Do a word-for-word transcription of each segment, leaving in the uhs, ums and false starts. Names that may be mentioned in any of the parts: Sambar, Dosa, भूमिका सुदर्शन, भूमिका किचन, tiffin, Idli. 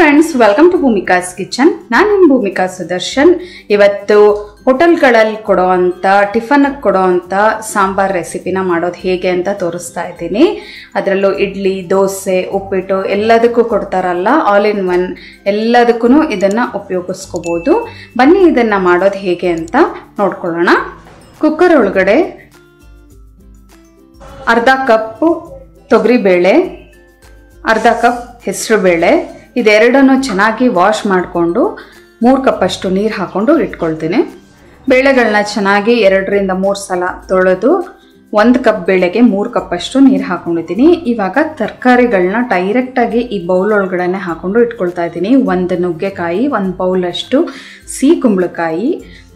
Friends welcome to Bhumika's kitchen. नानु भूमिका सुदर्शन। इवत्तु hotel गळल्लि कोडुवंत टिफिन गे कोडुवंत सांबार रेसिपिना माडोदु हेगे अंत तोरिस्ता इद्दीनि। अदरल्लू इडली दोसे उप्पिट्टु एल्लदक्कू कोड्तारल्ल आल इन वन एल्लदक्कूनु इदन्न उपयोगिस्कोबहुदु। बन्नि इदन्न माडोदु हेगे अंत नोड्कोळोण। कुक्कर ओळगडे अर्ध कप ತೊಗರಿ ಬೇಳೆ अर्ध कप ಹೆಸರು ಬೇಳೆ ಇದೆರಡನ್ನು ಚೆನ್ನಾಗಿ ವಾಶ್ ಮಾಡಿಕೊಂಡು ಮೂರು ಕಪ್ ಅಷ್ಟು ನೀರು ಹಾಕೊಂಡು ಇಟ್ಕೊಳ್ತೀನಿ। ಬೇಳೆಗಳನ್ನು ಚೆನ್ನಾಗಿ ಎರಡು ರಿಂದ ಮೂರು ಸಲ ತೊಳೆದು ಒಂದು ಕಪ್ ಬೇಳೆಗೆ ಮೂರು ಕಪ್ ಅಷ್ಟು ನೀರು ಹಾಕೊಂಡಿದ್ದೀನಿ। ಇವಾಗ ತರಕಾರಿಗಳನ್ನು ಡೈರೆಕ್ಟ್ ಆಗಿ ಈ ಬೌಲ್ ಒಳಗಡೆನೇ ಹಾಕೊಂಡು ಇಟ್ಕೊಳ್ತಾ ಇದ್ದೀನಿ। ಒಂದು ನುಗ್ಗೆಕಾಯಿ ಒಂದು ಬೌಲ್ ಅಷ್ಟು ಸಿಹಿ ಕುಂಬಳಕಾಯಿ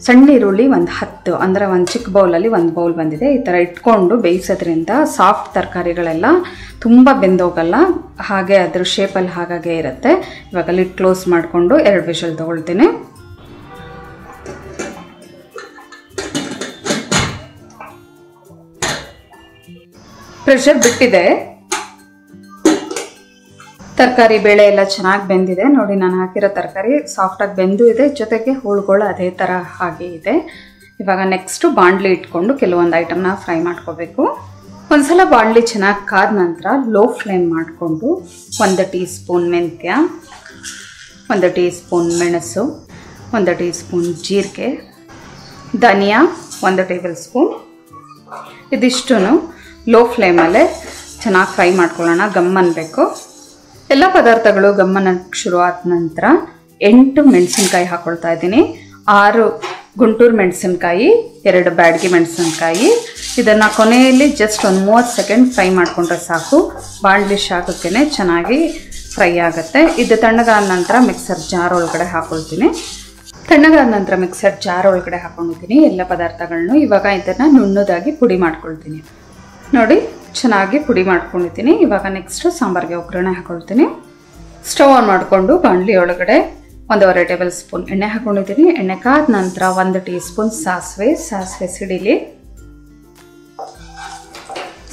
ಸಣ್ಣ ಈರುಳ್ಳಿ ಒಂದು ಹತ್ತು ಅಂದ್ರೆ ಒಂದು ಚಿಕ್ಕ ಬೌಲ್ ಅಲ್ಲಿ ಒಂದು ಬೌಲ್ ಬಂದಿದೆ। ಈ ತರ ಇಟ್ಕೊಂಡು ಬೇಯಿಸೋದ್ರಿಂದ ಸಾಫ್ಟ್ ತರಕಾರಿಗಳೆಲ್ಲ ತುಂಬಾ ಬೆಂದೋಗಲ್ಲ, ಹಾಗೆ ಅದರ ಶೇಪ್ ಅಲ್ಲಿ ಹಾಗೆ ಇರುತ್ತೆ। ಇವಾಗ ಲಿಡ್ ಕ್ಲೋಸ್ ಮಾಡ್ಕೊಂಡು ಎರಡು ವಿಷಲ್ ತಗೊಳ್ತೀನಿ। ಪ್ರೆಷರ್ ಬಿಟ್ಟಿದೆ, ತರಕಾರಿ ಬೇಳೆ ಎಲ್ಲ ಚೆನ್ನಾಗಿ ಬೆಂದಿದೆ ನೋಡಿ। ನಾನು ಹಾಕಿರೋ ತರಕಾರಿ ಸಾಫ್ಟ್ ಆಗಿ ಬೆಂದು ಇದೆ, ಜೊತೆಗೆ ಹೋಳುಗಳು ಅದೇ ತರ ಹಾಗೆ ಇದೆ। ಇವಾಗ ನೆಕ್ಸ್ಟ್ ಬಾಣಲಿ ಇಟ್ಕೊಂಡು ಕೆಲವೊಂದು ಐಟಮ್ನ ಫ್ರೈ ಮಾಡ್ಕೋಬೇಕು। ಒಂದ್ಸಲ ಬಾಣಲಿ ಚೆನ್ನಾಗಿ ಕಾದ ನಂತರ ಲೋ ಫ್ಲೇಮ್ ಮಾಡಿಕೊಂಡು ಒಂದು ಟೀ ಸ್ಪೂನ್ ಮೆಂತ್ಯ, ಒಂದು ಟೀ ಸ್ಪೂನ್ ಮೆಣಸು, ಒಂದು ಟೀ ಸ್ಪೂನ್ ಜೀರಿಗೆ, ಧನಿಯಾ ಒಂದು ಟೇಬಲ್ ಸ್ಪೂನ್, ಇದಿಷ್ಟು ಲೋ ಫ್ಲೇಮಲ್ಲೇ ಚೆನ್ನಾಗಿ ಫ್ರೈ ಮಾಡ್ಕೊಳ್ಳೋಣ, ಗಮ್ ಅನ್ನಬೇಕು। ಎಲ್ಲ ಪದಾರ್ಥಗಳು ಗಮ್ಮನಕ್ಕೆ ಶುರು ಆದ ನಂತರ ಎಂಟು ಮೆಣಸಿನಕಾಯಿ ಹಾಕೊಳ್ತಾ ಇದ್ದೀನಿ। ಆರು ಗುಂಟೂರು ಮೆಣಸಿನಕಾಯಿ, ಎರಡು ಬ್ಯಾಡಗಿ ಮೆಣಸಿನಕಾಯಿ, ಇದನ್ನು ಕೊನೆಯಲ್ಲಿ ಜಸ್ಟ್ ಒಂದು ಮೂವತ್ತು ಸೆಕೆಂಡ್ ಫ್ರೈ ಮಾಡಿಕೊಂಡ್ರೆ ಸಾಕು, ಬಾಣಲಿ ಶಾಖಕ್ಕೇ ಚೆನ್ನಾಗಿ ಫ್ರೈ ಆಗುತ್ತೆ। ಇದು ತಣ್ಣಗಾದ ನಂತರ ಮಿಕ್ಸರ್ ಜಾರ್ ಒಳಗಡೆ ಹಾಕೊಳ್ತೀನಿ ತಣ್ಣಗಾದ ನಂತರ ಮಿಕ್ಸರ್ ಜಾರ್ ಒಳಗಡೆ ಹಾಕೊಂಡಿದ್ದೀನಿ ಎಲ್ಲ ಪದಾರ್ಥಗಳನ್ನು। ಇವಾಗ ಇದನ್ನು ನುಣ್ಣದಾಗಿ ಪುಡಿ ಮಾಡ್ಕೊಳ್ತೀನಿ ನೋಡಿ, ಚೆನ್ನಾಗಿ ಪುಡಿ ಮಾಡ್ಕೊಂಡಿದ್ದೀನಿ। ಇವಾಗ ನೆಕ್ಸ್ಟ್ ಸಾಂಬಾರ್ಗೆ ಒಗ್ಗರಣೆ ಹಾಕೊಳ್ತೀನಿ। ಸ್ಟವ್ ಆನ್ ಮಾಡಿಕೊಂಡು ಬಾಣಲಿ ಒಳಗಡೆ ಒಂದೂವರೆ ಟೇಬಲ್ ಸ್ಪೂನ್ ಎಣ್ಣೆ ಹಾಕೊಂಡಿದ್ದೀನಿ। ಎಣ್ಣೆ ಕಾದ ನಂತರ ಒಂದು ಟೀ ಸ್ಪೂನ್ ಸಾಸಿವೆ, ಸಾಸಿವೆ ಸಿಡಿಲಿ,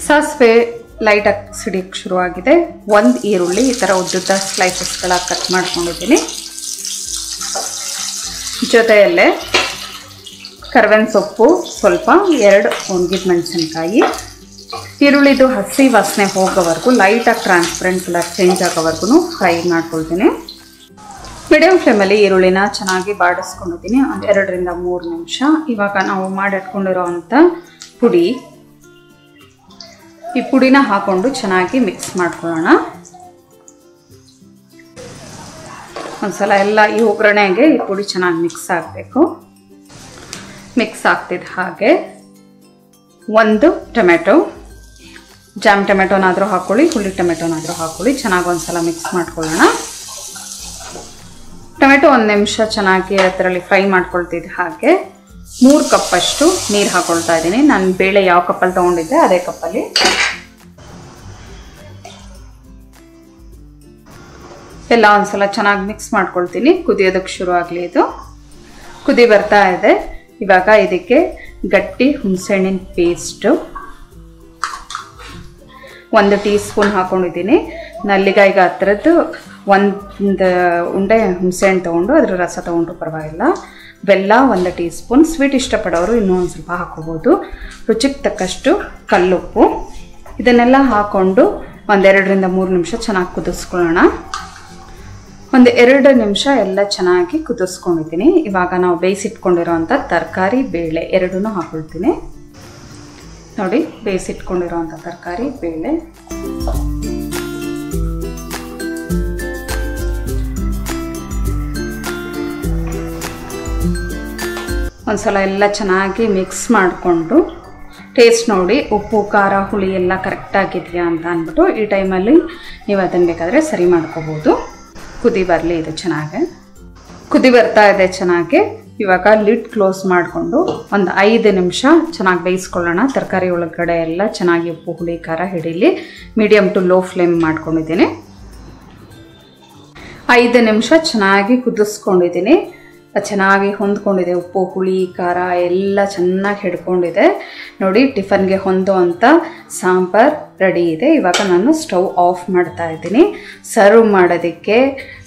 ಸಾಸಿವೆ ಲೈಟಾಗಿ ಸಿಡಿಯಕ್ಕೆ ಶುರುವಾಗಿದೆ। ಒಂದು ಈರುಳ್ಳಿ ಈ ಥರ ಉದ್ದುದ್ದ ಸ್ಲೈಸಸ್ಗಳ ಕಟ್ ಮಾಡ್ಕೊಂಡಿದ್ದೀನಿ। ಜೊತೆಯಲ್ಲೇ ಕರಿಬೇವಿನ ಸೊಪ್ಪು ಸ್ವಲ್ಪ, ಎರಡು ಒಣಗಿದ ಮೆಣಸಿನಕಾಯಿ, ಈರುಳ್ಳಿದು ಹಸಿ ವಾಸನೆ ಹೋಗೋವರೆಗೂ ಲೈಟಾಗಿ ಟ್ರಾನ್ಸ್ಪರೆಂಟ್ ಕಲರ್ ಚೇಂಜ್ ಆಗೋವರೆಗೂ ಫ್ರೈ ಮಾಡ್ಕೊಳ್ತೀನಿ। ಮೀಡಿಯಮ್ ಫ್ಲೇಮಲ್ಲಿ ಈರುಳ್ಳಿನ ಚೆನ್ನಾಗಿ ಬಾಡಿಸ್ಕೊಂಡಿದ್ದೀನಿ ಒಂದು ಎರಡರಿಂದ ಮೂರು ನಿಮಿಷ। ಇವಾಗ ನಾವು ಮಾಡಿಟ್ಕೊಂಡಿರೋ ಅಂಥ ಪುಡಿ, ಈ ಪುಡಿನ ಹಾಕ್ಕೊಂಡು ಚೆನ್ನಾಗಿ ಮಿಕ್ಸ್ ಮಾಡ್ಕೊಳ್ಳೋಣ ಒಂದ್ಸಲ ಎಲ್ಲ ಈ ಒಗ್ಗರಣೆಗೆ ಈ ಪುಡಿ ಚೆನ್ನಾಗಿ ಮಿಕ್ಸ್ ಆಗಬೇಕು। ಮಿಕ್ಸ್ ಆಗ್ತಿದ್ದ ಹಾಗೆ ಒಂದು ಟೊಮೆಟೊ, ಜಾಮ್ ಟೊಮೆಟೊನಾದರೂ ಹಾಕ್ಕೊಳ್ಳಿ, ಹುಳಿ ಟೊಮೆಟೊನಾದರೂ ಹಾಕ್ಕೊಳ್ಳಿ, ಚೆನ್ನಾಗಿ ಒಂದು ಸಲ ಮಿಕ್ಸ್ ಮಾಡ್ಕೊಳ್ಳೋಣ। ಟೊಮೆಟೊ ಒಂದು ನಿಮಿಷ ಚೆನ್ನಾಗಿ ಅದರಲ್ಲಿ ಫ್ರೈ ಮಾಡ್ಕೊಳ್ತಿದ್ದ ಹಾಗೆ ಮೂರು ಕಪ್ಪಷ್ಟು ನೀರು ಹಾಕ್ಕೊಳ್ತಾ ಇದ್ದೀನಿ। ನಾನು ಬೇಳೆ ಯಾವ ಕಪ್ಪಲ್ಲಿ ತೊಗೊಂಡಿದ್ದೆ ಅದೇ ಕಪ್ಪಲ್ಲಿ। ಎಲ್ಲ ಒಂದು ಸಲ ಚೆನ್ನಾಗಿ ಮಿಕ್ಸ್ ಮಾಡ್ಕೊಳ್ತೀನಿ, ಕುದಿಯೋದಕ್ಕೆ ಶುರು ಆಗಲಿ। ಇದು ಕುದಿ ಬರ್ತಾ ಇದೆ। ಇವಾಗ ಇದಕ್ಕೆ ಗಟ್ಟಿ ಹುಣಸೆಹಣ್ಣಿನ ಪೇಸ್ಟು ಒಂದು ಟೀ ಸ್ಪೂನ್ ಹಾಕೊಂಡಿದ್ದೀನಿ। ನಲ್ಲಿಗಾಯಿಗೆ ಹತ್ರದ್ದು ಒಂದು ಉಂಡೆ ಹುಣಸೆಹಣ್ಣು ತೊಗೊಂಡು ಅದರ ರಸ ತೊಗೊಂಡ್ರು ಪರವಾಗಿಲ್ಲ। ಬೆಲ್ಲ ಒಂದು ಟೀ ಸ್ಪೂನ್, ಸ್ವೀಟ್ ಇಷ್ಟಪಡೋರು ಇನ್ನೂ ಒಂದು ಸ್ವಲ್ಪ ಹಾಕೋಬೋದು, ರುಚಿಗೆ ತಕ್ಕಷ್ಟು ಕಲ್ಲುಪ್ಪು, ಇದನ್ನೆಲ್ಲ ಹಾಕ್ಕೊಂಡು ಒಂದೆರಡರಿಂದ ಮೂರು ನಿಮಿಷ ಚೆನ್ನಾಗಿ ಕುದಿಸ್ಕೊಳ್ಳೋಣ। ಒಂದು ಎರಡು ನಿಮಿಷ ಎಲ್ಲ ಚೆನ್ನಾಗಿ ಕುದಿಸ್ಕೊಂಡಿದ್ದೀನಿ। ಇವಾಗ ನಾವು ಬೇಯಿಸಿಟ್ಕೊಂಡಿರೋಂಥ ತರಕಾರಿ ಬೇಳೆ ಎರಡನ್ನೂ ಹಾಕೊಳ್ತೀನಿ ನೋಡಿ, ಬೇಯಿಸಿಟ್ಕೊಂಡಿರೋಂಥ ತರಕಾರಿ ಬೇಳೆ ಒಂದ್ಸಲ ಎಲ್ಲ ಚೆನ್ನಾಗಿ ಮಿಕ್ಸ್ ಮಾಡಿಕೊಂಡು ಟೇಸ್ಟ್ ನೋಡಿ, ಉಪ್ಪು ಖಾರ ಹುಳಿ ಎಲ್ಲ ಕರೆಕ್ಟಾಗಿದೆಯಾ ಅಂತ ಅಂದ್ಬಿಟ್ಟು ಈ ಟೈಮಲ್ಲಿ ನೀವು ಅದನ್ನು ಬೇಕಾದರೆ ಸರಿ ಮಾಡ್ಕೋಬೋದು। ಕುದಿ ಬರಲಿ ಇದು ಚೆನ್ನಾಗಿ, ಕುದಿ ಬರ್ತಾ ಇದೆ ಚೆನ್ನಾಗಿ। ಇವಾಗ ಲಿಡ್ ಕ್ಲೋಸ್ ಮಾಡಿಕೊಂಡು ಒಂದು ಐದು ನಿಮಿಷ ಚೆನ್ನಾಗಿ ಬೇಯಿಸ್ಕೊಳ್ಳೋಣ। ತರಕಾರಿ ಒಳಗಡೆ ಎಲ್ಲ ಚೆನ್ನಾಗಿ ಉಪ್ಪು ಹುಳಿ ಖಾರ ಹಿಡೀಲಿ। ಮೀಡಿಯಮ್ ಟು ಲೋ ಫ್ಲೇಮ್ ಮಾಡ್ಕೊಂಡಿದ್ದೀನಿ, ಐದು ನಿಮಿಷ ಚೆನ್ನಾಗಿ ಕುದಿಸ್ಕೊಂಡಿದ್ದೀನಿ। ಚೆನ್ನಾಗಿ ಹೊಂದ್ಕೊಂಡಿದೆ, ಉಪ್ಪು ಹುಳಿ ಖಾರ ಎಲ್ಲ ಚೆನ್ನಾಗಿ ಹಿಡ್ಕೊಂಡಿದೆ ನೋಡಿ। ಟಿಫನ್ಗೆ ಹೊಂದೋ ಅಂಥ ಸಾಂಬಾರ್ ರೆಡಿ ಇದೆ. ಇವಾಗ ನಾನು ಸ್ಟವ್ ಆಫ್ ಮಾಡ್ತಾ ಇದ್ದೀನಿ. ಸರ್ವ್ ಮಾಡೋದಕ್ಕೆ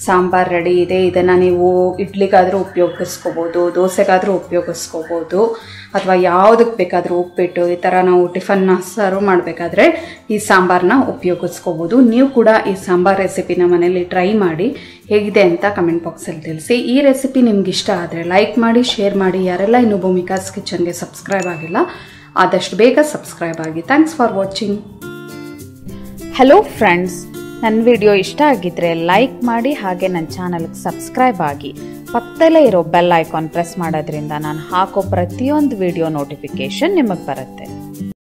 ಸಾಂಬಾರ್ ರೆಡಿ ಇದೆ. ಇದನ್ನ ನೀವು ಇಡ್ಲಿಗಾದರೂ ಉಪಯೋಗಿಸ್ಕೊಬಹುದು, ದೋಸೆಗಾದರೂ ಉಪಯೋಗಿಸ್ಕೊಬಹುದು, ಅಥವಾ ಯಾವುದಕ್ಕೆ ಬೇಕಾದರೂ ಉಪ್ಪಿಟ್ಟು ಈ ತರ ನಾವು ಟಿಫನ್ ನ ಸರ್ವ್ ಮಾಡಬೇಕಾದ್ರೆ ಈ ಸಾಂಬಾರನ್ನ ಉಪಯೋಗಿಸ್ಕೊಬಹುದು. ನೀವು ಕೂಡ ಈ ಸಾಂಬಾರ್ ರೆಸಿಪಿನ ಮನೆಯಲ್ಲಿ ಟ್ರೈ ಮಾಡಿ ಹೇಗಿದೆ ಅಂತ ಕಮೆಂಟ್ ಬಾಕ್ಸ್ ಅಲ್ಲಿ ತಿಳಿಸಿ. ಈ ರೆಸಿಪಿ ನಿಮಗೆ ಇಷ್ಟ ಆದರೆ ಲೈಕ್ ಮಾಡಿ, ಶೇರ್ ಮಾಡಿ. ಯಾರೆಲ್ಲ ಇನ್ನು ಭೂಮಿಕಾಸ್ ಕಿಚನ್ ಗೆ ಸಬ್ಸ್ಕ್ರೈಬ್ ಆಗಿಲ್ಲ ಆದಷ್ಟು ಬೇಗ ಸಬ್ಸ್ಕ್ರೈಬ್ ಆಗಿ. Thanks for watching. Hello friends, ನನ್ನ ವಿಡಿಯೋ ಇಷ್ಟ ಆಗಿದ್ರೆ ಲೈಕ್ ಮಾಡಿ, ಹಾಗೆ ನನ್ನ ಚಾನಲ್ಗೆ ಸಬ್ಸ್ಕ್ರೈಬ್ ಆಗಿ. ಪಕ್ಕದಲ್ಲೇ ಇರೋ ಬೆಲ್ ಐಕಾನ್ ಪ್ರೆಸ್ ಮಾಡೋದ್ರಿಂದ ನಾನು ಹಾಕೋ ಪ್ರತಿಯೊಂದು ವಿಡಿಯೋ ನೋಟಿಫಿಕೇಷನ್ ನಿಮಗೆ ಬರುತ್ತೆ.